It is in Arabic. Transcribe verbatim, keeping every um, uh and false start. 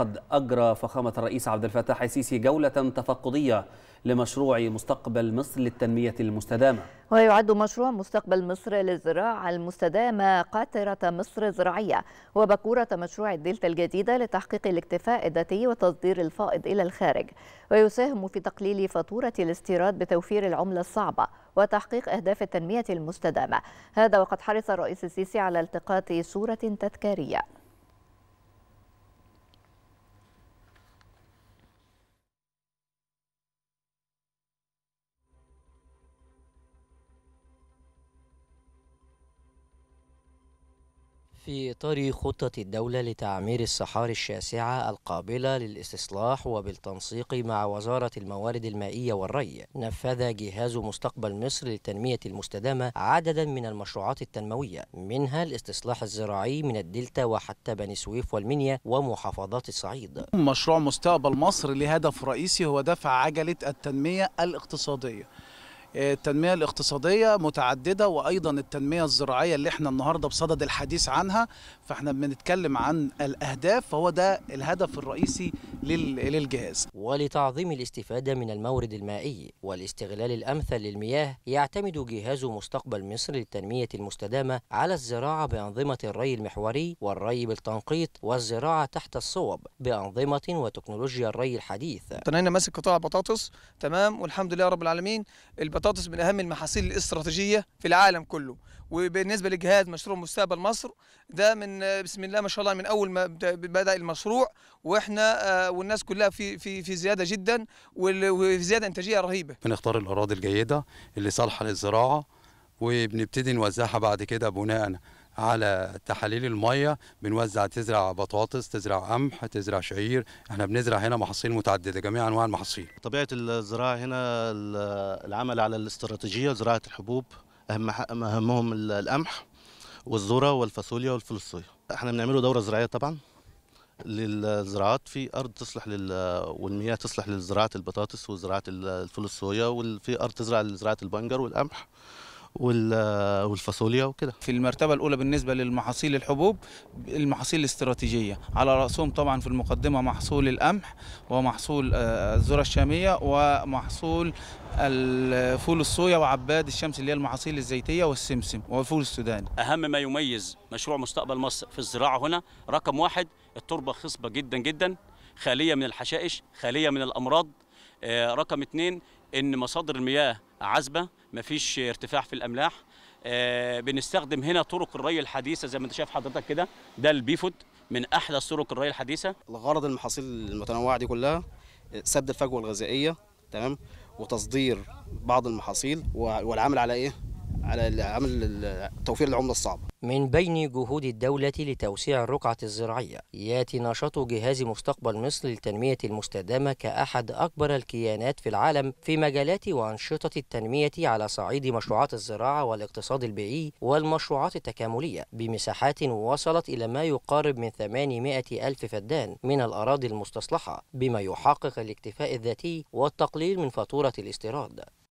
قد أجرى فخامة الرئيس عبد الفتاح السيسي جولة تفقدية لمشروع مستقبل مصر للتنمية المستدامة. ويعد مشروع مستقبل مصر للزراعة المستدامة قاطرة مصر زراعية وبكورة مشروع الدلتا الجديدة لتحقيق الاكتفاء الذاتي وتصدير الفائض إلى الخارج، ويساهم في تقليل فاتورة الاستيراد بتوفير العملة الصعبة وتحقيق أهداف التنمية المستدامة. هذا وقد حرص الرئيس السيسي على التقاط صورة تذكارية. في إطار خطة الدولة لتعمير الصحاري الشاسعة القابلة للاستصلاح وبالتنسيق مع وزارة الموارد المائية والري، نفذ جهاز مستقبل مصر للتنمية المستدامة عددا من المشروعات التنموية، منها الاستصلاح الزراعي من الدلتا وحتى بني سويف والمنيا ومحافظات الصعيد. مشروع مستقبل مصر لهدف رئيسي هو دفع عجلة التنمية الاقتصادية. التنمية الاقتصادية متعددة، وأيضا التنمية الزراعية اللي احنا النهاردة بصدد الحديث عنها، فاحنا بنتكلم عن الأهداف، فهو ده الهدف الرئيسي للجهاز. ولتعظيم الاستفادة من المورد المائي والاستغلال الأمثل للمياه، يعتمد جهاز مستقبل مصر للتنمية المستدامة على الزراعة بأنظمة الري المحوري والري بالتنقيط والزراعة تحت الصوب بأنظمة وتكنولوجيا الري الحديث. أنا ماسك قطاع البطاطس، تمام، والحمد لله رب العالمين. البطاطس من أهم المحاصيل الاستراتيجية في العالم كله، وبالنسبة لجهاز مشروع مستقبل مصر ده من بسم الله ما شاء الله من أول ما بدأ المشروع، وإحنا والناس كلها في في في زيادة جدا وفي زيادة إنتاجية رهيبة. بنختار الأراضي الجيدة اللي صالحة للزراعة، وبنبتدي نوزعها بعد كده بناء على تحاليل المية، بنوزع تزرع بطاطس، تزرع قمح، تزرع شعير، احنا بنزرع هنا محاصيل متعددة، جميع انواع المحاصيل. طبيعة الزراعة هنا العمل على الاستراتيجية، زراعة الحبوب اهم اهمهم القمح والذرة والفاصوليا والفلوصية. احنا بنعمله دورة زراعية طبعا للزراعات في ارض تصلح لل والمياه تصلح لزراعة البطاطس وزراعة الفلوصية، وفي ارض تزرع لزراعة البنجر والقمح والفاصوليا وكده. في المرتبه الاولى بالنسبه للمحاصيل الحبوب، المحاصيل الاستراتيجيه على راسهم طبعا في المقدمه محصول القمح ومحصول الذره الشاميه ومحصول الفول الصويا وعباد الشمس اللي هي المحاصيل الزيتيه والسمسم والفول السوداني. اهم ما يميز مشروع مستقبل مصر في الزراعه هنا رقم واحد التربه خصبه جدا جدا، خاليه من الحشائش، خاليه من الامراض. رقم اثنين ان مصادر المياه عذبه، مفيش ارتفاع في الاملاح. آه بنستخدم هنا طرق الري الحديثه زي ما انت شايف حضرتك كده، ده البيفود من احدث طرق الري الحديثه. الغرض المحاصيل المتنوعه دي كلها سد الفجوه الغذائيه، تمام، وتصدير بعض المحاصيل والعمل على ايه؟ على عمل توفير العمله الصعبه. من بين جهود الدولة لتوسيع الرقعة الزراعية، يأتي نشاط جهاز مستقبل مصر للتنمية المستدامة كأحد أكبر الكيانات في العالم في مجالات وأنشطة التنمية على صعيد مشروعات الزراعة والاقتصاد البيئي والمشروعات التكاملية، بمساحات وصلت إلى ما يقارب من ثمانمائة ألف فدان من الأراضي المستصلحة، بما يحقق الاكتفاء الذاتي والتقليل من فاتورة الاستيراد.